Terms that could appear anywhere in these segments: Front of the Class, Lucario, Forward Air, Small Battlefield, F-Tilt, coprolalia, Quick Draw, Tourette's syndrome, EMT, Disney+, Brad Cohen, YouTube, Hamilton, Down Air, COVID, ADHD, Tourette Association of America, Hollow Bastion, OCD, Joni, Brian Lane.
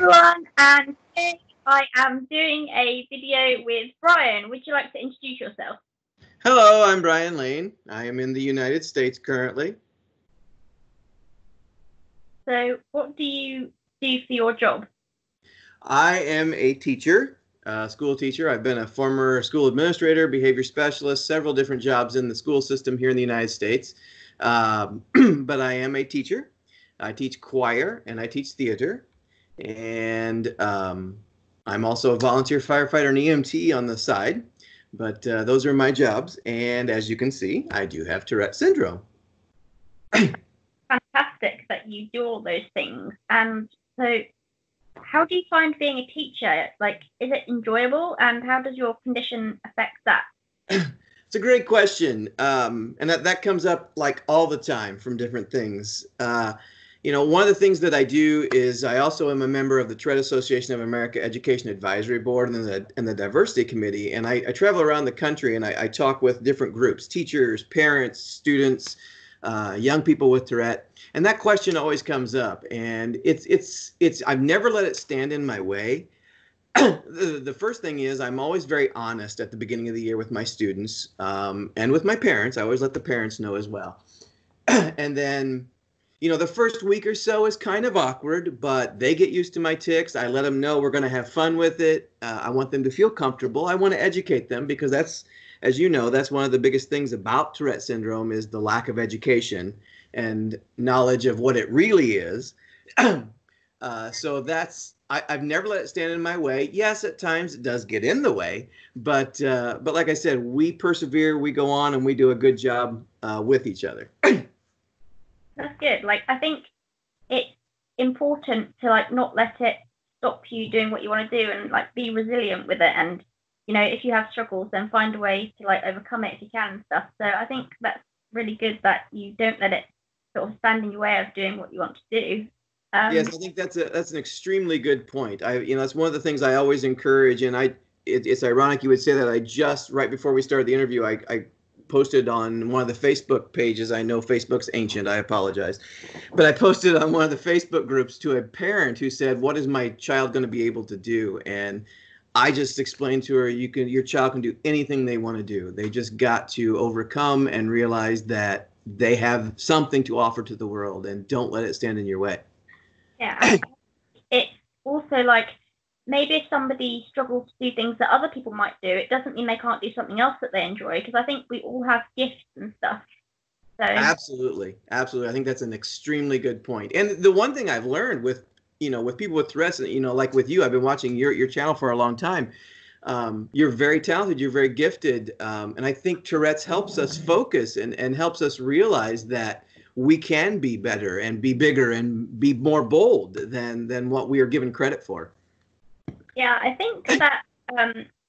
everyone, and today I am doing a video with Brian. Would you like to introduce yourself? Hello, I'm Brian Lane. I am in the United States currently. So what do you do for your job? I am a teacher, a school teacher. I've been a former school administrator, behavior specialist, several different jobs in the school system here in the United States. But I am a teacher. I teach choir and I teach theater. And I'm also a volunteer firefighter and EMT on the side. But those are my jobs. And as you can see, I do have Tourette's syndrome. Fantastic that you do all those things. And so how do you find being a teacher? Like, is it enjoyable? And how does your condition affect that? It's a great question. And that comes up like all the time from different things. You know, one of the things that I do is I also am a member of the Tourette Association of America Education Advisory Board and the Diversity Committee. And I travel around the country and I talk with different groups, teachers, parents, students, young people with Tourette. And that question always comes up. And I've never let it stand in my way. The first thing is I'm always very honest at the beginning of the year with my students and with my parents. I always let the parents know as well. And then, you know, the first week or so is kind of awkward, but they get used to my tics. I let them know we're going to have fun with it. I want them to feel comfortable. I want to educate them because that's, as you know, that's one of the biggest things about Tourette syndrome is the lack of education and knowledge of what it really is. So that's, I've never let it stand in my way. Yes, at times it does get in the way, but like I said, we persevere, we go on, and we do a good job with each other. That's good. Like, I think it's important to like not let it stop you doing what you want to do and like be resilient with it. And, you know, if you have struggles, then find a way to like overcome it if you can and stuff. So I think that's really good that you don't let it sort of stand in your way of doing what you want to do. Yes, I think that's an extremely good point. You know, that's one of the things I always encourage. And it's ironic you would say that. I just, right before we started the interview, I posted on one of the Facebook pages. I know Facebook's ancient, I apologize. But I posted on one of the Facebook groups to a parent who said, "What is my child going to be able to do?" And I just explained to her, your child can do anything they want to do. They just got to overcome and realize that they have something to offer to the world, and don't let it stand in your way. Yeah. It's also like, maybe if somebody struggles to do things that other people might do, it doesn't mean they can't do something else that they enjoy, because I think we all have gifts and stuff. So. Absolutely. Absolutely. I think that's an extremely good point. And the one thing I've learned with, you know, with people with Tourette's, you know, like with you, I've been watching your channel for a long time. You're very talented. You're very gifted. And I think Tourette's helps us focus and helps us realize that we can be better and be bigger and be more bold than what we are given credit for. Yeah, I think that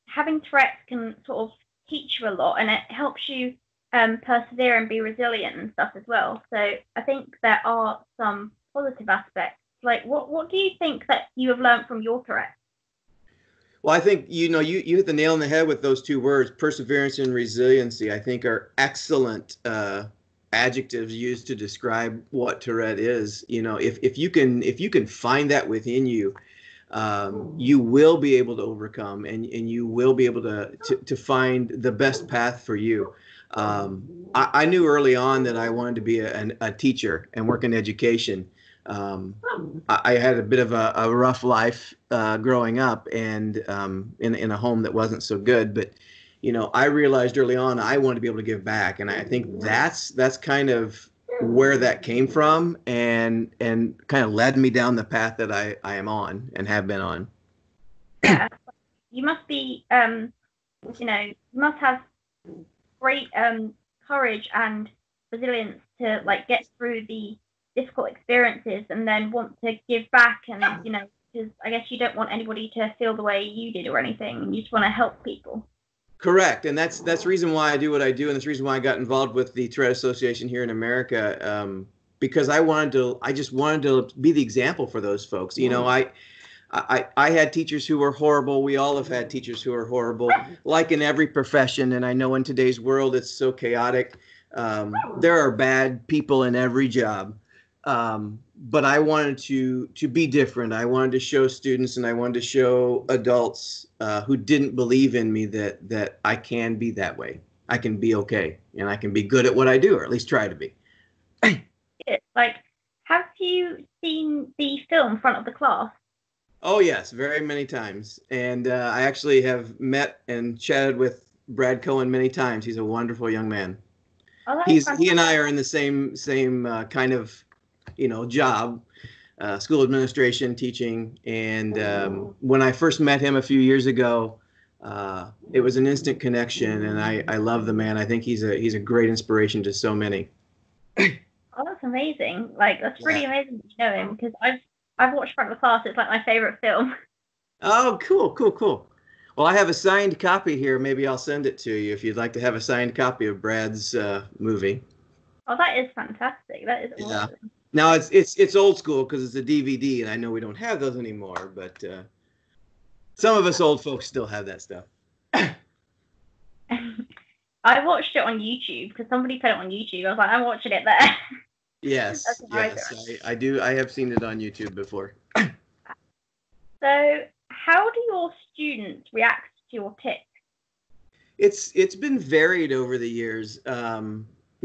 having Tourette's can sort of teach you a lot, and it helps you persevere and be resilient and stuff as well. So I think there are some positive aspects. Like, what do you think that you have learned from your Tourette's? Well, I think, you know, you hit the nail on the head with those two words, perseverance and resiliency. I think are excellent adjectives used to describe what Tourette is. You know, if you can find that within you, you will be able to overcome, and you will be able to find the best path for you. I knew early on that I wanted to be a teacher and work in education. I had a bit of a rough life growing up, and in a home that wasn't so good, but you know, I realized early on I wanted to be able to give back, and I think that's kind of where that came from, and kind of led me down the path that I am on and have been on. Yeah, you must be, you know, you must have great courage and resilience to like get through the difficult experiences and then want to give back, and you know, because I guess you don't want anybody to feel the way you did or anything. You just want to help people. Correct, and that's the reason why I do what I do, and that's the reason why I got involved with the Tourette Association here in America, because I just wanted to be the example for those folks. You know, I had teachers who were horrible. We all have had teachers who are horrible, like in every profession. And I know in today's world it's so chaotic. There are bad people in every job, But I wanted to be different. I wanted to show students and I wanted to show adults who didn't believe in me that I can be that way. I can be okay and I can be good at what I do, or at least try to be. Like, have you seen the film Front of the Class? Oh, yes, very many times. And I actually have met and chatted with Brad Cohen many times. He's a wonderful young man. Oh, he and I are in the same kind of, job, school administration, teaching. And when I first met him a few years ago, it was an instant connection. And I love the man. I think he's a great inspiration to so many. Oh, that's amazing. Like, that's really amazing to know him, because I've watched Front of the Class. It's like my favorite film. Oh, cool. Well, I have a signed copy here. Maybe I'll send it to you if you'd like to have a signed copy of Brad's movie. Oh, that is fantastic. That is awesome. Yeah. Now, it's old school because it's a DVD, and I know we don't have those anymore, but some of us old folks still have that stuff. I watched it on YouTube because somebody put it on YouTube. I was like, I'm watching it there. Yes, I do. I have seen it on YouTube before. So, how do your students react to your tips? It's been varied over the years. When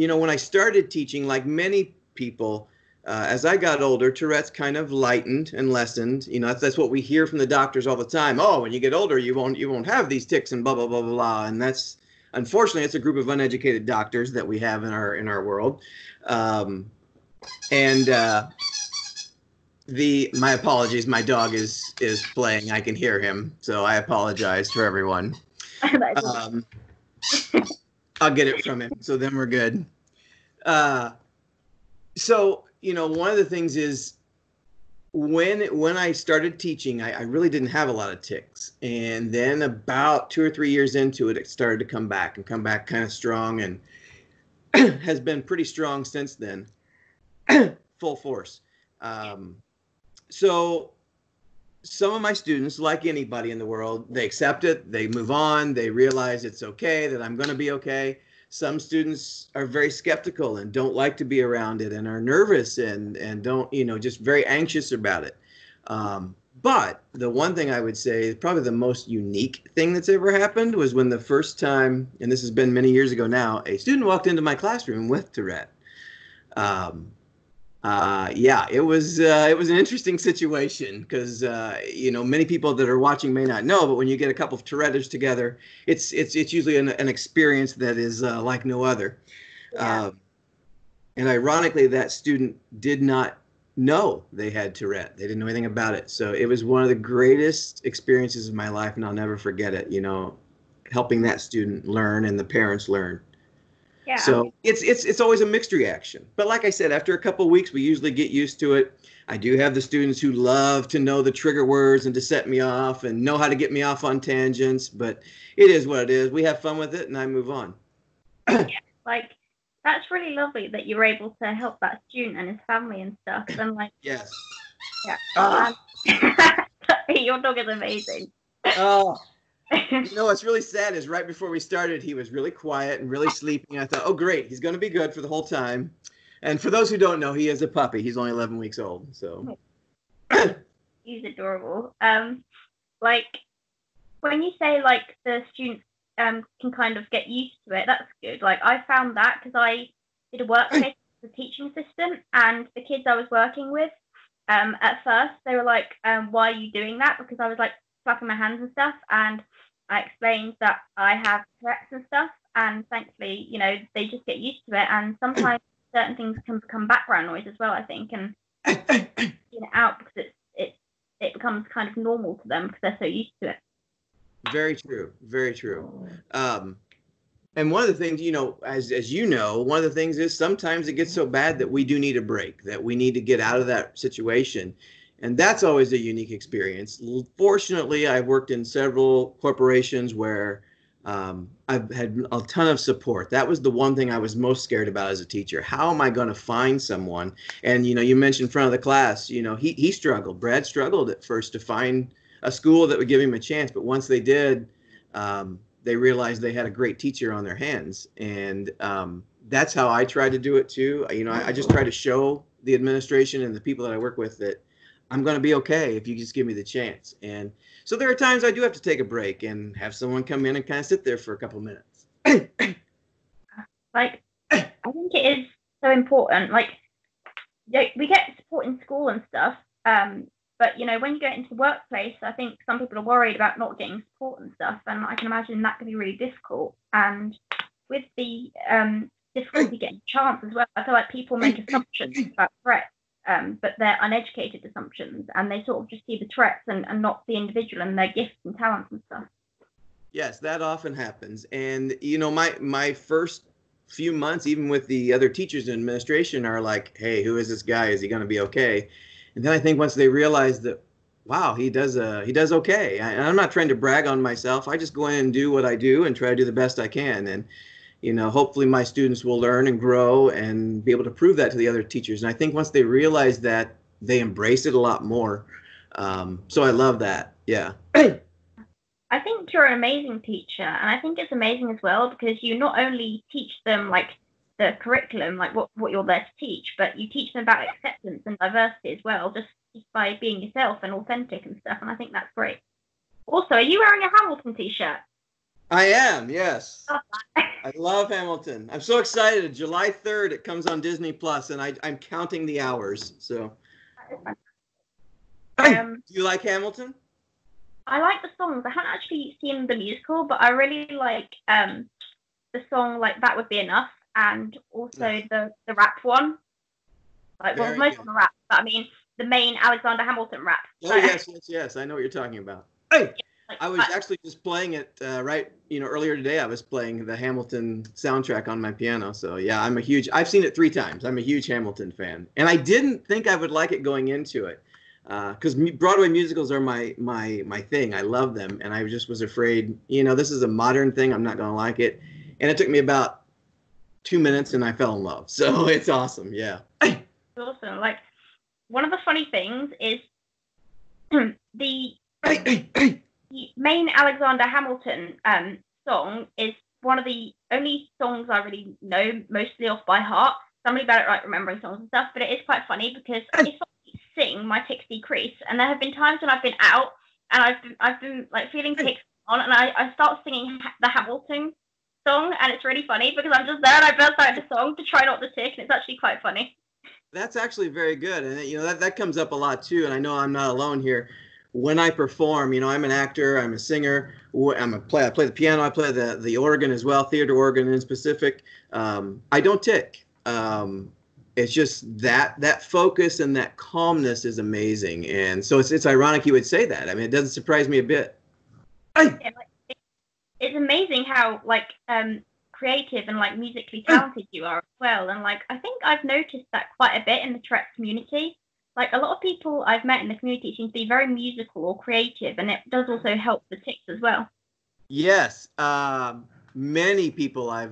I started teaching, like many people, as I got older, Tourette's kind of lightened and lessened. That's what we hear from the doctors all the time. Oh, when you get older, you won't have these tics and blah blah blah blah. And that's, unfortunately, it's a group of uneducated doctors that we have in our world. My apologies, my dog is playing. I can hear him, so I apologize for everyone. I'll get it from him, so then we're good. One of the things is when I started teaching, I really didn't have a lot of tics, and then about 2 or 3 years into it, it started to come back kind of strong, and has been pretty strong since then. Full force. So some of my students, like anybody in the world, they accept it, they move on, they realize it's okay, that I'm going to be okay. Some students are very skeptical and don't like to be around it and are nervous and don't, just very anxious about it. But the one thing I would say, probably the most unique thing that's ever happened, was when the first time, and this has been many years ago now, a student walked into my classroom with Tourette. It was an interesting situation because, many people that are watching may not know, but when you get a couple of Touretters together, it's usually an experience that is like no other. Yeah. And ironically, that student did not know they had Tourette. They didn't know anything about it. So it was one of the greatest experiences of my life, and I'll never forget it, helping that student learn and the parents learn. Yeah. So it's always a mixed reaction. But like I said, after a couple of weeks, we usually get used to it. I do have the students who love to know the trigger words and to set me off and know how to get me off on tangents. But it is what it is. We have fun with it, and I move on. Yeah, that's really lovely that you were able to help that student and his family and stuff. And yes. Yeah. Your dog is amazing. Oh. What's really sad is right before we started, he was really quiet and really sleeping. I thought, oh, great, he's going to be good for the whole time. And for those who don't know, he is a puppy. He's only 11 weeks old. So he's adorable. When you say the students can kind of get used to it, that's good. I found that because I did a workplace as a teaching assistant, and the kids I was working with, at first they were like, "Why are you doing that?" Because I was clapping my hands and stuff, and I explained that I have Tourette's and stuff, and thankfully, they just get used to it, and sometimes certain things can become background noise as well, I think, and out because it becomes kind of normal to them because they're so used to it. Very true. And one of the things, one of the things is sometimes it gets so bad that we do need a break, that we need to get out of that situation. And that's always a unique experience. Fortunately, I've worked in several corporations where I've had a ton of support. That was the one thing I was most scared about as a teacher. How am I going to find someone? And, you mentioned Front of the Class. He struggled. Brad struggled at first to find a school that would give him a chance. But once they did, they realized they had a great teacher on their hands. And that's how I try to do it too. You know, I just try to show the administration and the people that I work with that I'm going to be okay if you just give me the chance. And so there are times I do have to take a break and have someone come in and kind of sit there for a couple minutes. Like, I think it is so important. Like, we get support in school and stuff, but, you know, when you go into the workplace, I think some people are worried about not getting support and stuff, and I can imagine that can be really difficult. And with the difficulty getting a chance as well, I feel like people make assumptions about threats, but they're uneducated assumptions, and they sort of just see the threats and not the individual and their gifts and talents and stuff. Yes, that often happens. And, you know, my first few months, even with the other teachers in administration, are like, hey, who is this guy? Is he going to be okay? And then I think once they realize that, wow, he does okay. And I'm not trying to brag on myself. I just go in and do what I do and try to do the best I can. And, you know, hopefully my students will learn and grow and be able to prove that to the other teachers. And I think once they realize that, they embrace it a lot more. So I love that. Yeah. I think you're an amazing teacher. And I think it's amazing as well because you not only teach them like the curriculum, like what you're there to teach, but you teach them about acceptance and diversity as well, just by being yourself and authentic and stuff. And I think that's great. Also, are you wearing a Hamilton t-shirt? I am, yes. I love Hamilton. I'm so excited. July 3rd, it comes on Disney+, and I'm counting the hours. So, do you like Hamilton? I like the songs. I haven't actually seen the musical, but I really like the song, like, That Would Be Enough, and also the rap one. Like, well, most of the rap, but I mean, the main Alexander Hamilton rap. Oh, so. Yes. I know what you're talking about. Hey! Yeah. Like, I was actually just playing it earlier today. I was playing the Hamilton soundtrack on my piano. So yeah, I've seen it 3 times. I'm a huge Hamilton fan. And I didn't think I would like it going into it because Broadway musicals are my thing. I love them. And I just was afraid, you know, this is a modern thing. I'm not going to like it. And it took me about 2 minutes and I fell in love. So it's awesome. Yeah. Awesome. Like, one of the funny things is the main Alexander Hamilton song is one of the only songs I really know mostly off by heart. So I'm really bad at remembering songs and stuff, but it is quite funny because if I sing, my ticks decrease, and there have been times when I've been out and I've been like feeling ticks on, and I start singing the Hamilton song, and it's really funny because I'm just there and I burst out the song to try not to tick, and it's actually quite funny. That's actually very good, and you know that comes up a lot too, and I know I'm not alone here. When I perform, you know, I'm an actor, I'm a singer, I play the piano, I play the organ as well, theater organ in specific. I don't tick. It's just that focus and that calmness is amazing. And so it's ironic you would say that. I mean, it doesn't surprise me a bit. Yeah, like, it's amazing how, like, creative and, like, musically talented you are as well. And, like, I think I've noticed that quite a bit in the Tourette community. Like, a lot of people I've met in the community seem to be very musical or creative, and it does also help the tics as well. Yes, many people I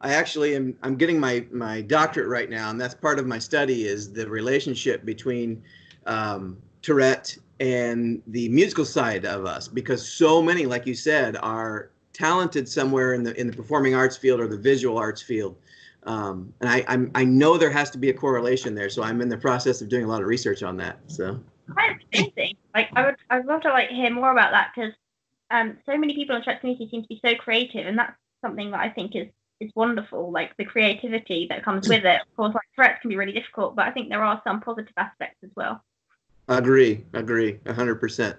actually am. I'm getting my doctorate right now, and that's part of my study is the relationship between Tourette and the musical side of us, because so many, like you said, are talented somewhere in the performing arts field or the visual arts field. And I know there has to be a correlation there, so I'm in the process of doing a lot of research on that. So that's amazing. Like, I'd love to like hear more about that because so many people in the Tourette community seem to be so creative, and that's something that I think is wonderful. Like the creativity that comes with it. Of course, like Tourette's can be really difficult, but I think there are some positive aspects as well. Agree, 100%.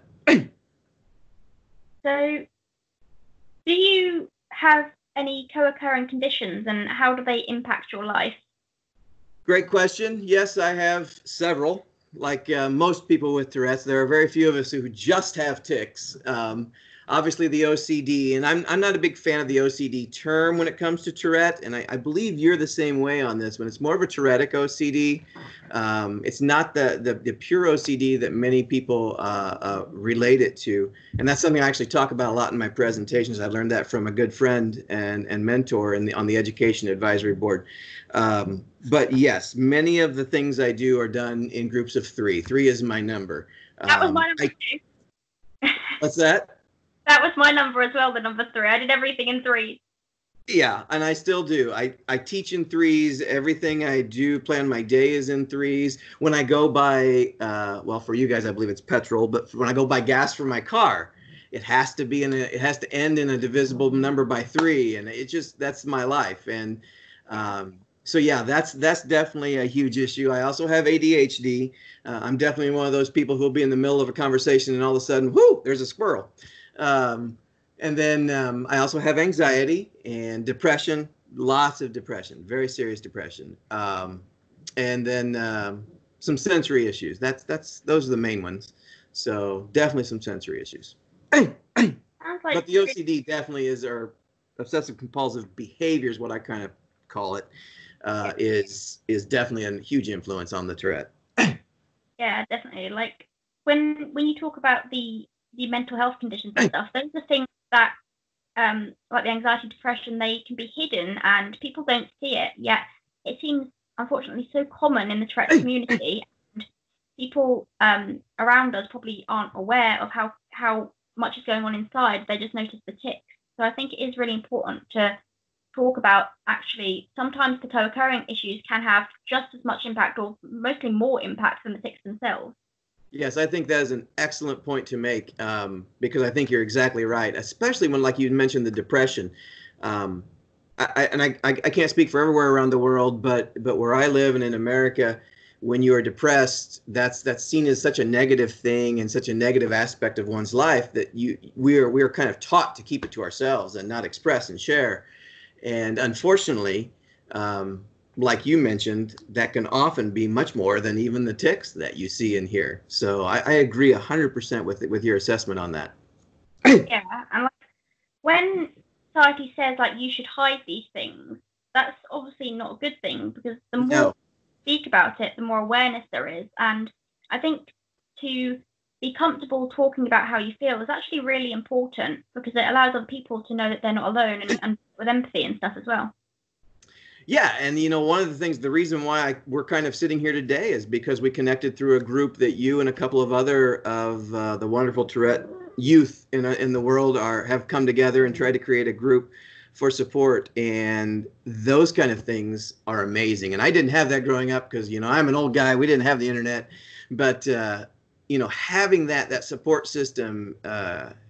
So, do you have any co-occurring conditions, and how do they impact your life? Great question. Yes, I have several. Like most people with Tourette's, there are very few of us who just have tics. Obviously, the OCD, and I'm not a big fan of the OCD term when it comes to Tourette, and I believe you're the same way on this one. It's more of a Tourette OCD. It's not the pure OCD that many people relate it to, and that's something I actually talk about a lot in my presentations. I learned that from a good friend and mentor on the Education Advisory Board. But yes, many of the things I do are done in groups of 3. 3 is my number. That was my number 2. What's that? That was my number as well, the number 3. I did everything in 3s. Yeah, and I still do. I teach in threes. Everything I do, plan my day is in threes. When I go buy, well, for you guys, I believe it's petrol, but when I go buy gas for my car, it has to be in a, it has to end in a divisible number by three, and it just, that's my life. And so yeah, that's definitely a huge issue. I also have ADHD. I'm definitely one of those people who'll be in the middle of a conversation and all of a sudden, whoo, there's a squirrel. And then I also have anxiety and depression, lots of depression, very serious depression. And then some sensory issues. Those are the main ones. So definitely some sensory issues. But the OCD definitely is, or obsessive compulsive behavior is what I kind of call it, is definitely a huge influence on the Tourette. Yeah, definitely. Like when you talk about the mental health conditions and stuff, those are things that, like the anxiety, depression, they can be hidden and people don't see it. Yet it seems, unfortunately, so common in the Tourette community. And people around us probably aren't aware of how much is going on inside. They just notice the tics. So I think it is really important to talk about, actually, sometimes the co-occurring issues can have just as much impact, or mostly more impact, than the tics themselves. Yes, I think that is an excellent point to make, because I think you're exactly right, especially when, like you mentioned, the depression. I can't speak for everywhere around the world, but where I live and in America, when you are depressed, that's seen as such a negative thing and such a negative aspect of one's life that we are kind of taught to keep it to ourselves and not express and share. And unfortunately, like you mentioned, that can often be much more than even the tics that you see in here. So I agree 100% with your assessment on that. Yeah, and like, when society says like you should hide these things, that's obviously not a good thing, because the more you speak about it, the more awareness there is. And I think to be comfortable talking about how you feel is actually really important, because it allows other people to know that they're not alone, and with empathy and stuff as well. Yeah, and you know, one of the things, the reason why we're kind of sitting here today is because we connected through a group that you and a couple of other of the wonderful Tourette youth in the world have come together and tried to create a group for support, and those kind of things are amazing. And I didn't have that growing up, because, you know, I'm an old guy, we didn't have the internet, but you know, having that support system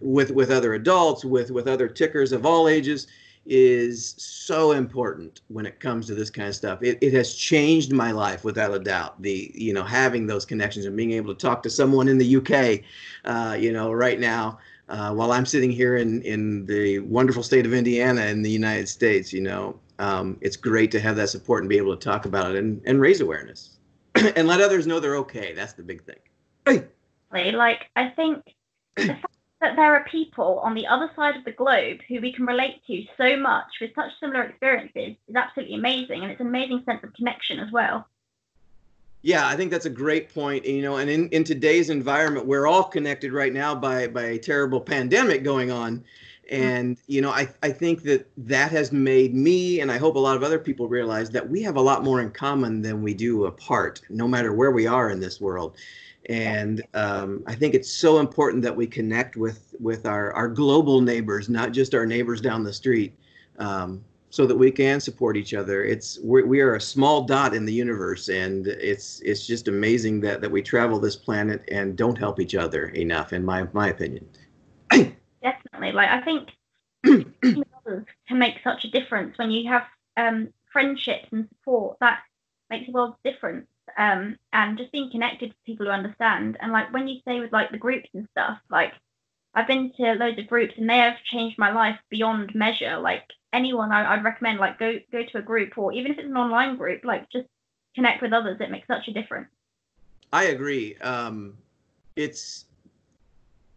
with other adults, with other tickers of all ages, is so important when it comes to this kind of stuff. It has changed my life without a doubt. You know, having those connections and being able to talk to someone in the UK, you know, right now, while I'm sitting here in the wonderful state of Indiana in the United States, you know, it's great to have that support and be able to talk about it and raise awareness and let others know they're okay. That's the big thing. Like, I think the fact that there are people on the other side of the globe who we can relate to so much with such similar experiences is absolutely amazing, and it's an amazing sense of connection as well. Yeah, I think that's a great point. You know, and in today's environment, we're all connected right now by a terrible pandemic going on. And, you know, I think that has made me, and I hope a lot of other people, realize that we have a lot more in common than we do apart, no matter where we are in this world. And I think it's so important that we connect with our global neighbors, not just our neighbors down the street, so that we can support each other. We are a small dot in the universe, and it's just amazing that we travel this planet and don't help each other enough, in my opinion. Definitely. Like, I think others can make such a difference when you have friendships and support. That makes a world of difference. And just being connected to people who understand. And like when you say with like the groups and stuff, like I've been to loads of groups and they have changed my life beyond measure. Like anyone, I'd recommend like go to a group, or even if it's an online group, like just connect with others. It makes such a difference. I agree. It's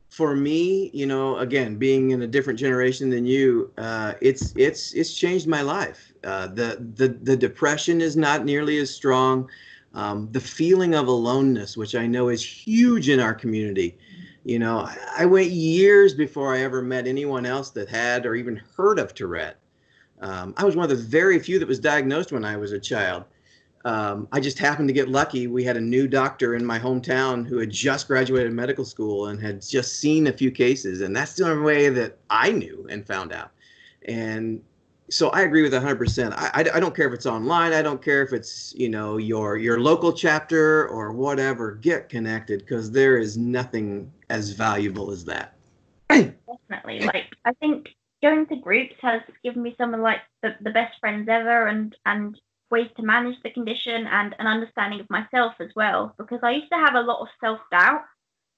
for me, you know, again, being in a different generation than you, it's changed my life. The depression is not nearly as strong. The feeling of aloneness, which I know is huge in our community. You know, I went years before I ever met anyone else that had or even heard of Tourette. I was one of the very few that was diagnosed when I was a child. I just happened to get lucky. We had a new doctor in my hometown who had just graduated medical school and had just seen a few cases. And that's the only way that I knew and found out. And So I agree with 100%. I don't care if it's online. I don't care if it's, you know, your local chapter or whatever. Get connected, because there is nothing as valuable as that. Definitely. Like, I think going to groups has given me some of like the best friends ever, and ways to manage the condition and an understanding of myself as well. Because I used to have a lot of self-doubt.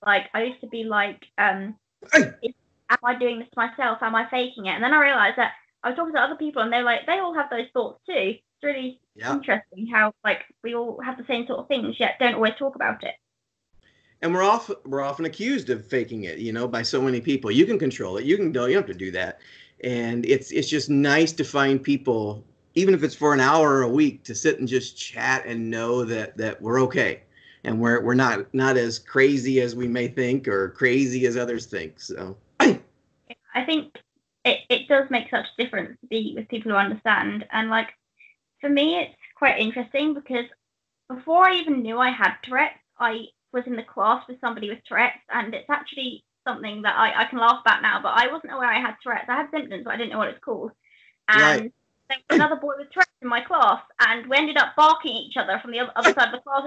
Like, I used to be like, am I doing this to myself? Am I faking it? And then I realized that I was talking to other people, and they're like, they all have those thoughts too. It's really interesting how, like, we all have the same sort of things, yet don't always talk about it. And we're often accused of faking it, you know, by so many people. You can control it. You can go. You don't have to do that. And it's just nice to find people, even if it's for an hour or a week, to sit and just chat and know that we're okay, and we're not as crazy as we may think, or crazy as others think. So I think it does make such a difference to be with people who understand. And like, for me, it's quite interesting, because before I even knew I had Tourette's, I was in the class with somebody with Tourette's, and it's actually something that I can laugh about now, but I wasn't aware I had Tourette's. I had symptoms, but I didn't know what it's called. And there was another boy with Tourette's in my class, and we ended up barking at each other from the other side of the class,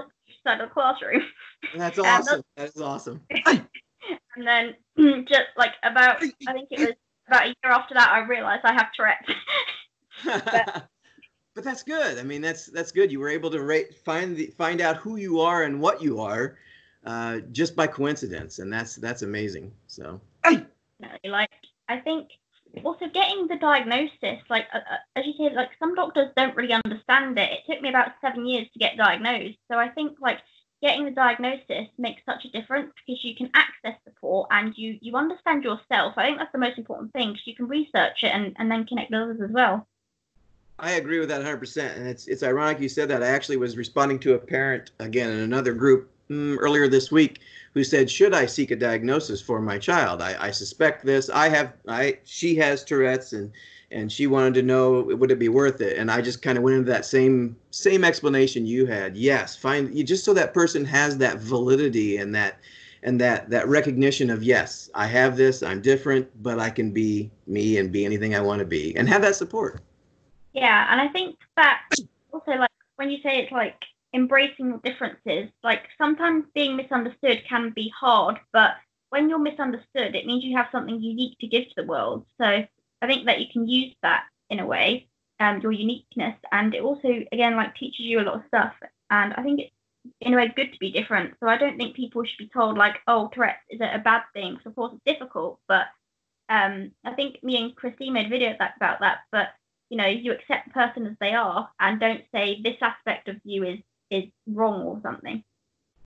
side of the classroom. That's awesome. That is awesome. And then just like about, I think it was about a year after that, I realized I have Tourette's. But that's good. I mean, that's good. You were able to find out who you are and what you are just by coincidence, and that's amazing. So, like, I think also getting the diagnosis, like as you said, like some doctors don't really understand it. It took me about 7 years to get diagnosed. So I think like getting the diagnosis makes such a difference, because you can access support and you understand yourself. I think that's the most important thing, because you can research it and then connect with others as well. I agree with that 100%. And it's ironic you said that. I actually was responding to a parent again in another group earlier this week who said, should I seek a diagnosis for my child? I suspect this. She has Tourette's, and she wanted to know, would it be worth it? And I just kind of went into that same explanation you had. Yes, just so that person has that validity and that recognition of, yes, I have this, I'm different, but I can be me and be anything I want to be, and have that support. Yeah, and I think that also, like, when you say it's like embracing differences, like sometimes being misunderstood can be hard, but when you're misunderstood, it means you have something unique to give to the world. So I think that you can use that in a way, your uniqueness, and it also, again, like teaches you a lot of stuff. And I think it's in a way good to be different. So I don't think people should be told like, oh, Tourette's is a bad thing, because of course it's difficult, but I think me and Christine made a video about that, but you know, you accept the person as they are, and don't say this aspect of you is wrong or something.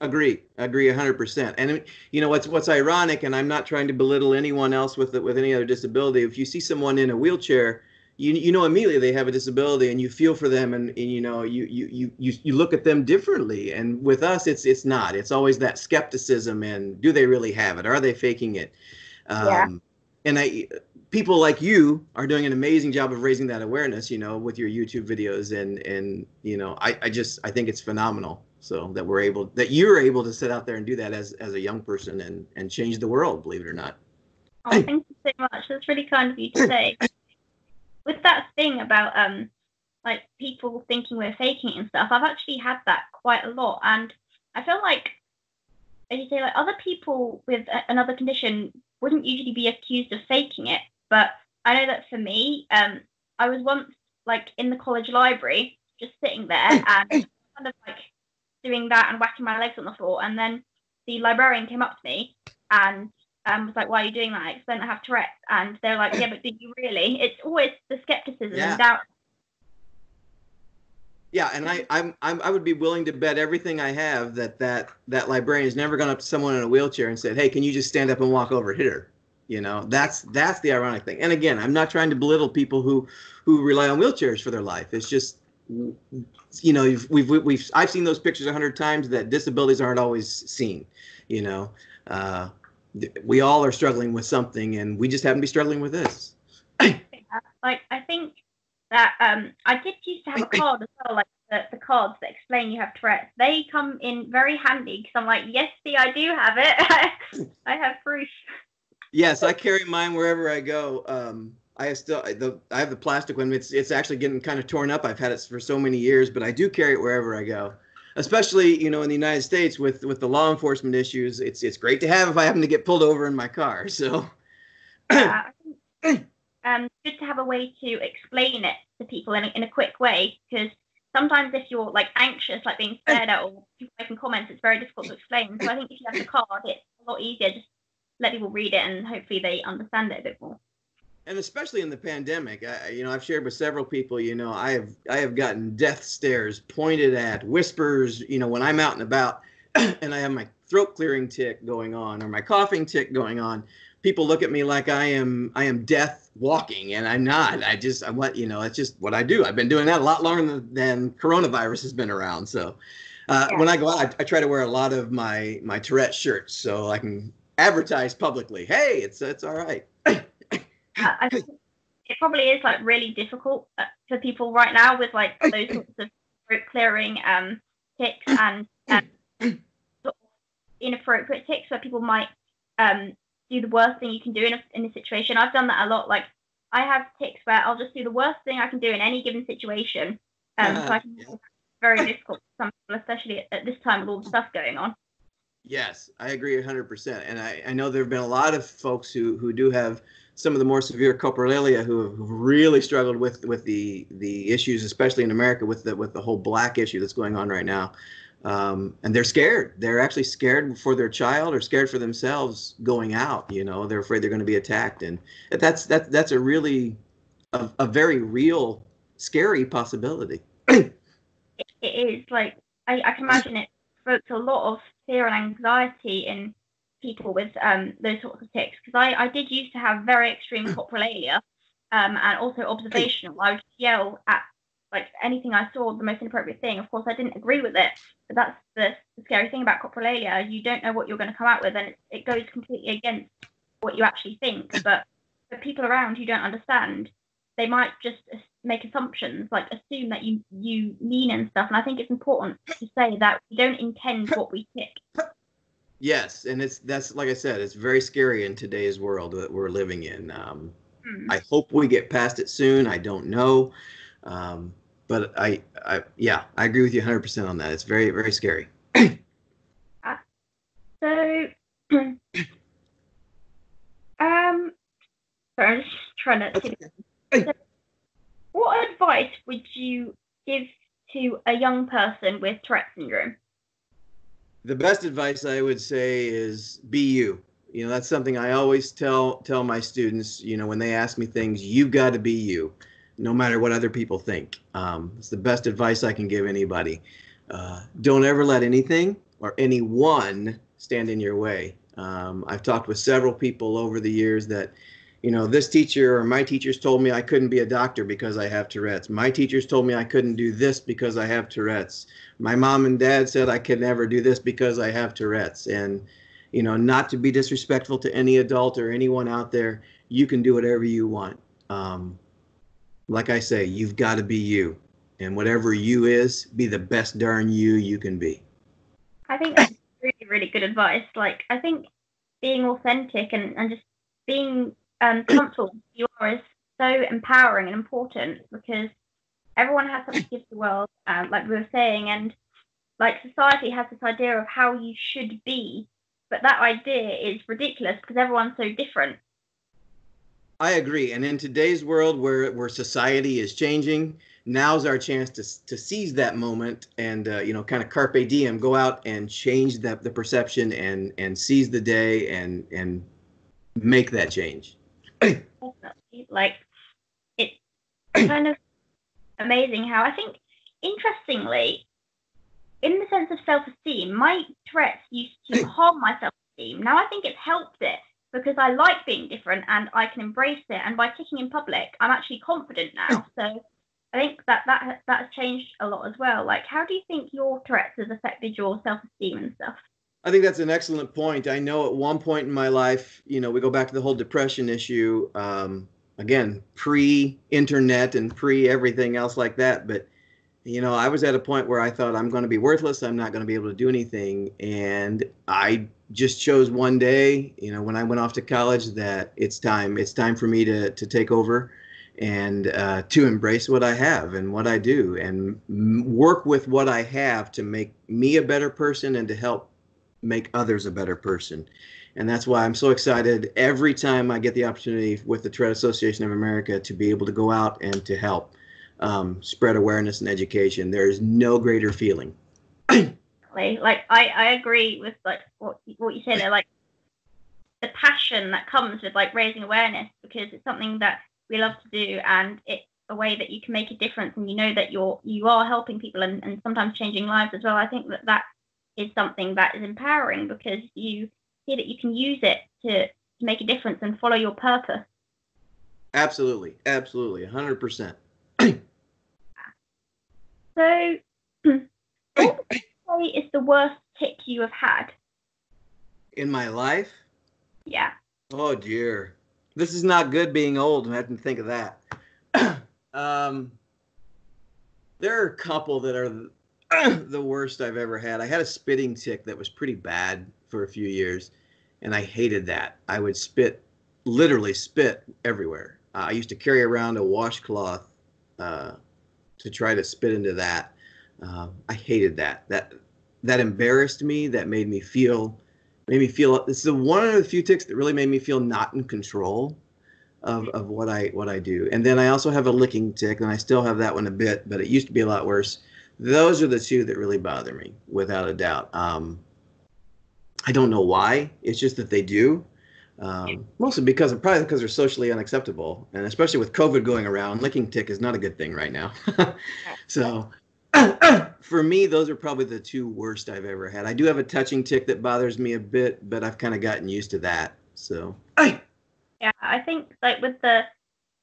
Agree 100%. And you know, what's ironic, and I'm not trying to belittle anyone else with any other disability. If you see someone in a wheelchair, you know immediately they have a disability, and you feel for them, and you know, you look at them differently. And with us, it's not. It's always that skepticism, and do they really have it? Are they faking it? And people like you are doing an amazing job of raising that awareness, you know, with your YouTube videos, and you know, I think it's phenomenal. So that you're able to sit out there and do that as a young person and change the world, believe it or not. Oh, thank you so much. That's really kind of you to say. With that thing about like people thinking we're faking it and stuff, I've actually had that quite a lot, and I feel like, as you say, like other people with another condition wouldn't usually be accused of faking it. But I know that for me, I was once like in the college library, just sitting there and kind of like doing that and whacking my legs on the floor. And then the librarian came up to me and was like, why are you doing that? I explained I have Tourette's. And they're like, yeah, but do you really? It's always the skepticism and doubt. Yeah, and I would be willing to bet everything I have that librarian has never gone up to someone in a wheelchair and said, hey, can you just stand up and walk over here? You know, that's the ironic thing. And again, I'm not trying to belittle people who rely on wheelchairs for their life. It's just, you know, I've seen those pictures 100 times that disabilities aren't always seen. You know, we all are struggling with something, and we just happen to be struggling with this. Like, I think that I did used to have a card as well, like the cards that explain you have Tourette's. They come in very handy, because I'm like, yes, see, I do have it. I have proof. Yes, I carry mine wherever I go. I have the plastic one. It's actually getting kind of torn up. I've had it for so many years, but I do carry it wherever I go. Especially, you know, in the United States with the law enforcement issues, it's great to have if I happen to get pulled over in my car. So, good to have a way to explain it to people in a quick way, because sometimes if you're like anxious, like being stared at or people making comments, it's very difficult to explain. So I think if you have the card, it's a lot easier. Just let people read it and hopefully they understand it a bit more. And especially in the pandemic, I've shared with several people, you know, I have gotten death stares, pointed at, whispers, you know, when I'm out and about and I have my throat clearing tic going on or my coughing tic going on. People look at me like I am death walking, and I'm not. It's just what I do. I've been doing that a lot longer than coronavirus has been around. So when I go out, I try to wear a lot of my Tourette shirts so I can advertise publicly. Hey, it's all right. I think it probably is like really difficult for people right now with like those sorts of throat clearing tics and sort of inappropriate tics where people might do the worst thing you can do in a situation. I've done that a lot. Like I have tics where I'll just do the worst thing I can do in any given situation. So I think it's very difficult for some people, especially at this time with all the stuff going on. Yes, I agree 100%. And I know there have been a lot of folks who do have some of the more severe coprolalia who have really struggled with the issues, especially in America, with the whole black issue that's going on right now. And they're scared. They're actually scared for their child or scared for themselves going out. You know, they're afraid they're going to be attacked. And that's a really, a very real, scary possibility. It is. Like, I can imagine it provokes a lot of fear and anxiety in people with those sorts of tics, because I did used to have very extreme coprolalia and also observational. I would yell at like anything I saw, the most inappropriate thing. Of course, I didn't agree with it, but that's the scary thing about coprolalia. You don't know what you're going to come out with, and it goes completely against what you actually think. But the people around you don't understand. They might just make assumptions, like assume that you mean and stuff. And I think it's important to say that we don't intend what we tick. Yes, and that's like I said, it's very scary in today's world that we're living in. I hope we get past it soon. I don't know, but I agree with you 100% on that. It's very, very scary. So, sorry, I'm just trying to. So, what advice would you give to a young person with Tourette's syndrome? The best advice I would say is be you. You know, that's something I always tell my students, you know, when they ask me things, you've got to be you, no matter what other people think. It's the best advice I can give anybody. Don't ever let anything or anyone stand in your way. I've talked with several people over the years that, you know, this teacher or my teachers told me I couldn't be a doctor because I have Tourette's. My teachers told me I couldn't do this because I have Tourette's. My mom and dad said I could never do this because I have Tourette's. And, you know, not to be disrespectful to any adult or anyone out there, you can do whatever you want. Like I say, you've got to be you. And whatever you is, be the best darn you can be. I think that's really, really good advice. Like, I think being authentic and just being comfortable you are is so empowering and important, because everyone has something to give the world, like we were saying, and like society has this idea of how you should be, but that idea is ridiculous because everyone's so different. I agree, and in today's world where society is changing, now's our chance to seize that moment and you know, kind of carpe diem, go out and change the perception and seize the day and make that change. Definitely. Like, it's kind of amazing how I think, interestingly, in the sense of self-esteem, my Tourette's used to harm my self-esteem. Now I think it's helped it, because I like being different and I can embrace it, and by ticking in public I'm actually confident now. So I think that has changed a lot as well. Like, how do you think your Tourette's has affected your self-esteem and stuff? I think that's an excellent point. I know at one point in my life, you know, we go back to the whole depression issue, again, pre-internet and pre-everything else like that. But you know, I was at a point where I thought I'm going to be worthless. I'm not going to be able to do anything. And I just chose one day, you know, when I went off to college, that it's time for me to take over and to embrace what I have and what I do and work with what I have to make me a better person and to help make others a better person. And that's why I'm so excited every time I get the opportunity with the Tourette Association of America to be able to go out and to help. Spread awareness and education. There is no greater feeling. Like I agree with like what you said there, like the passion that comes with like raising awareness, because it's something that we love to do and it's a way that you can make a difference, and you know that you are helping people and sometimes changing lives as well. I think that is something that is empowering, because you see that you can use it to make a difference and follow your purpose. Absolutely, absolutely, 100%. So, what would you say is the worst tick you have had? In my life? Yeah. Oh, dear. This is not good being old, and I didn't think of that. There are a couple that are the worst I've ever had. I had a spitting tick that was pretty bad for a few years, and I hated that. I would spit, literally spit everywhere. I used to carry around a washcloth to try to spit into that. I hated that. That embarrassed me. That made me feel. It's the one of the few ticks that really made me feel not in control of what I do. And then I also have a licking tick, and I still have that one a bit, but it used to be a lot worse. Those are the two that really bother me, without a doubt. I don't know why. It's just that they do. Mostly probably because they're socially unacceptable, and especially with COVID going around, licking tick is not a good thing right now. So for me, those are probably the two worst I've ever had. I do have a touching tick that bothers me a bit, but I've kind of gotten used to that. So yeah, I think like with the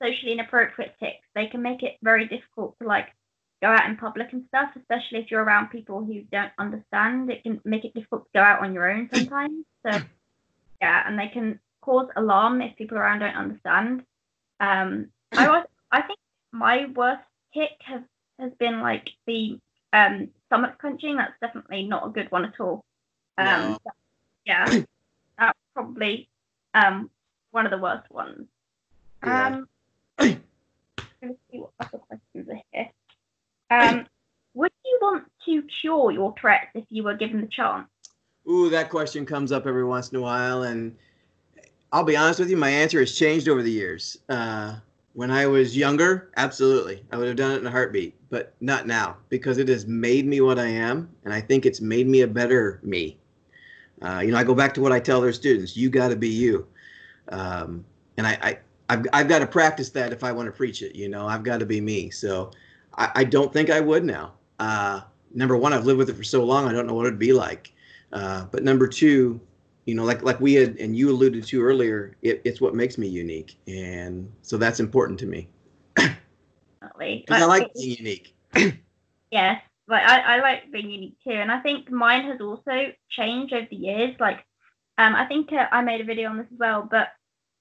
socially inappropriate ticks, they can make it very difficult to like go out in public and stuff, especially if you're around people who don't understand. It can make it difficult to go out on your own sometimes. So yeah, and they can cause alarm if people around don't understand. I think my worst tick has been like the stomach crunching. That's definitely not a good one at all. No. Yeah, that's probably one of the worst ones. Yeah. I'm going to see what other questions are here. Would you want to cure your Tourette's if you were given the chance? Ooh, that question comes up every once in a while, and I'll be honest with you, my answer has changed over the years. When I was younger, absolutely, I would have done it in a heartbeat, but not now, because it has made me what I am, and I think it's made me a better me. You know, I go back to what I tell their students: you got to be you, and I've got to practice that if I want to preach it. You know, I've got to be me. So I don't think I would now. Number one, I've lived with it for so long, I don't know what it'd be like. But number two, you know, like we had, and you alluded to earlier, it's what makes me unique. And so that's important to me. Definitely. I like being unique. Yes, like I like being unique too. And I think mine has also changed over the years. Like, I think I made a video on this as well, but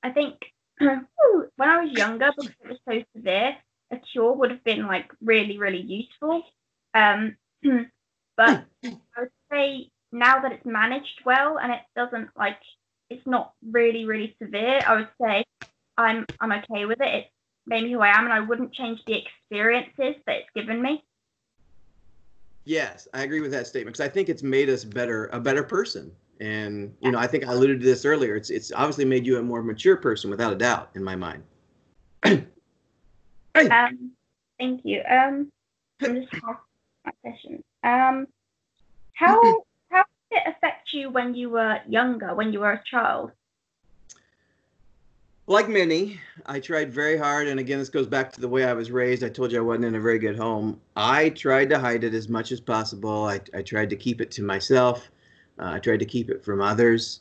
I think when I was younger, because it was so severe, a cure would have been like really, really useful. But I would say, now that it's managed well and it doesn't like, it's not really, really severe, I would say I'm okay with it. It's made me who I am, and I wouldn't change the experiences that it's given me. Yes, I agree with that statement, because I think it's made us better, a better person. And, you know, I think I alluded to this earlier. It's obviously made you a more mature person, without a doubt, in my mind. Thank you. I'm just asking my question. How did it affect you when you were younger, when you were a child? Like many, I tried very hard. And again, this goes back to the way I was raised. I told you I wasn't in a very good home. I tried to hide it as much as possible. I tried to keep it to myself. I tried to keep it from others.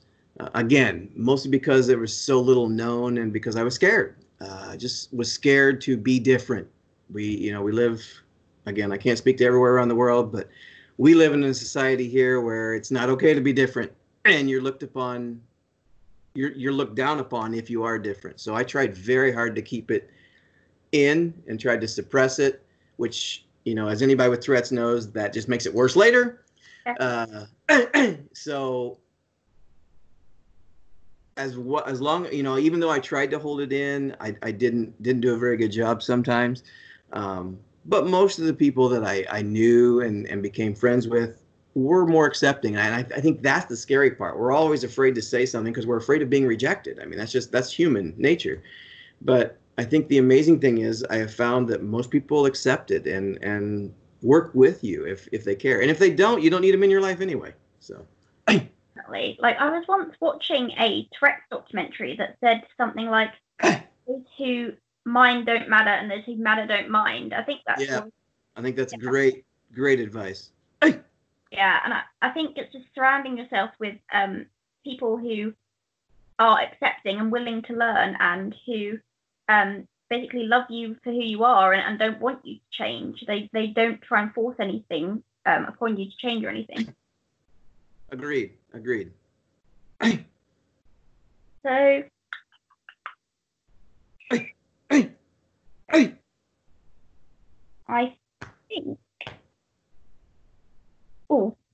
Again, mostly because there was so little known, and because I was scared. I just was scared to be different. We live, again, I can't speak to everywhere around the world, but we live in a society here where it's not okay to be different, and you're looked upon, you're looked down upon if you are different. So I tried very hard to keep it in and tried to suppress it, which you know, as anybody with Tourette's knows, that just makes it worse later. So as long, you know, even though I tried to hold it in, I didn't do a very good job sometimes. But most of the people that I knew and became friends with were more accepting. And I think that's the scary part. We're always afraid to say something because we're afraid of being rejected. I mean, that's human nature. But I think the amazing thing is I have found that most people accept it and work with you if they care. And if they don't, you don't need them in your life anyway. So. Definitely. Like, I was once watching a Tourette's documentary that said something like, those who mind don't matter and those who matter don't mind. I think that's great advice. Yeah, and I think it's just surrounding yourself with people who are accepting and willing to learn and who basically love you for who you are and don't want you to change. They don't try and force anything upon you to change or anything. Agreed. So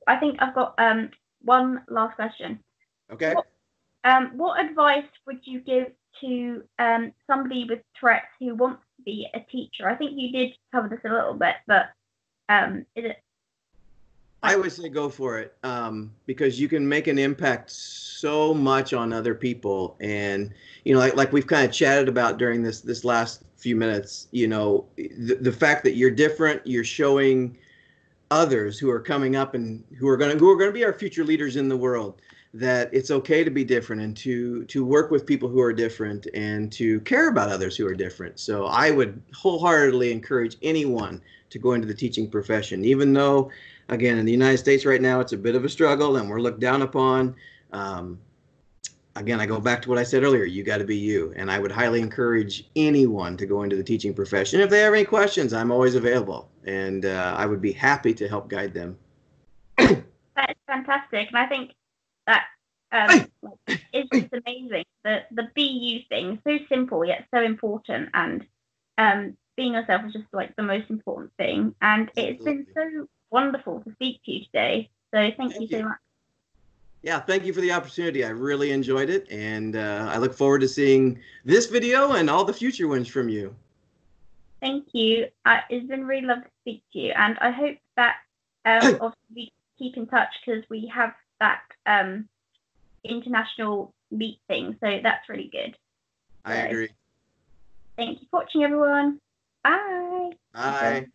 I think I've got one last question. Okay. What advice would you give to somebody with Tourette's who wants to be a teacher? I think you did cover this a little bit, but is it? I would say go for it, because you can make an impact so much on other people. And, you know, like we've kind of chatted about during this last few minutes, you know, the fact that you're different, you're showing others who are coming up and who are going to be our future leaders in the world, that it's okay to be different and to work with people who are different and to care about others who are different. So I would wholeheartedly encourage anyone to go into the teaching profession, even though, again, in the United States right now, it's a bit of a struggle and we're looked down upon. Again, I go back to what I said earlier, you got to be you. And I would highly encourage anyone to go into the teaching profession. If they have any questions, I'm always available, and I would be happy to help guide them. That is fantastic. And I think that is just amazing. The be you thing, so simple yet so important. And being yourself is just like the most important thing. And it's been so wonderful to speak to you today. So thank you so much. Yeah, thank you for the opportunity. I really enjoyed it, and I look forward to seeing this video and all the future ones from you. Thank you. It's been really lovely to speak to you, and I hope that obviously keep in touch because we have that international meet thing, so that's really good. I agree. Thank you for watching, everyone. Bye. Bye.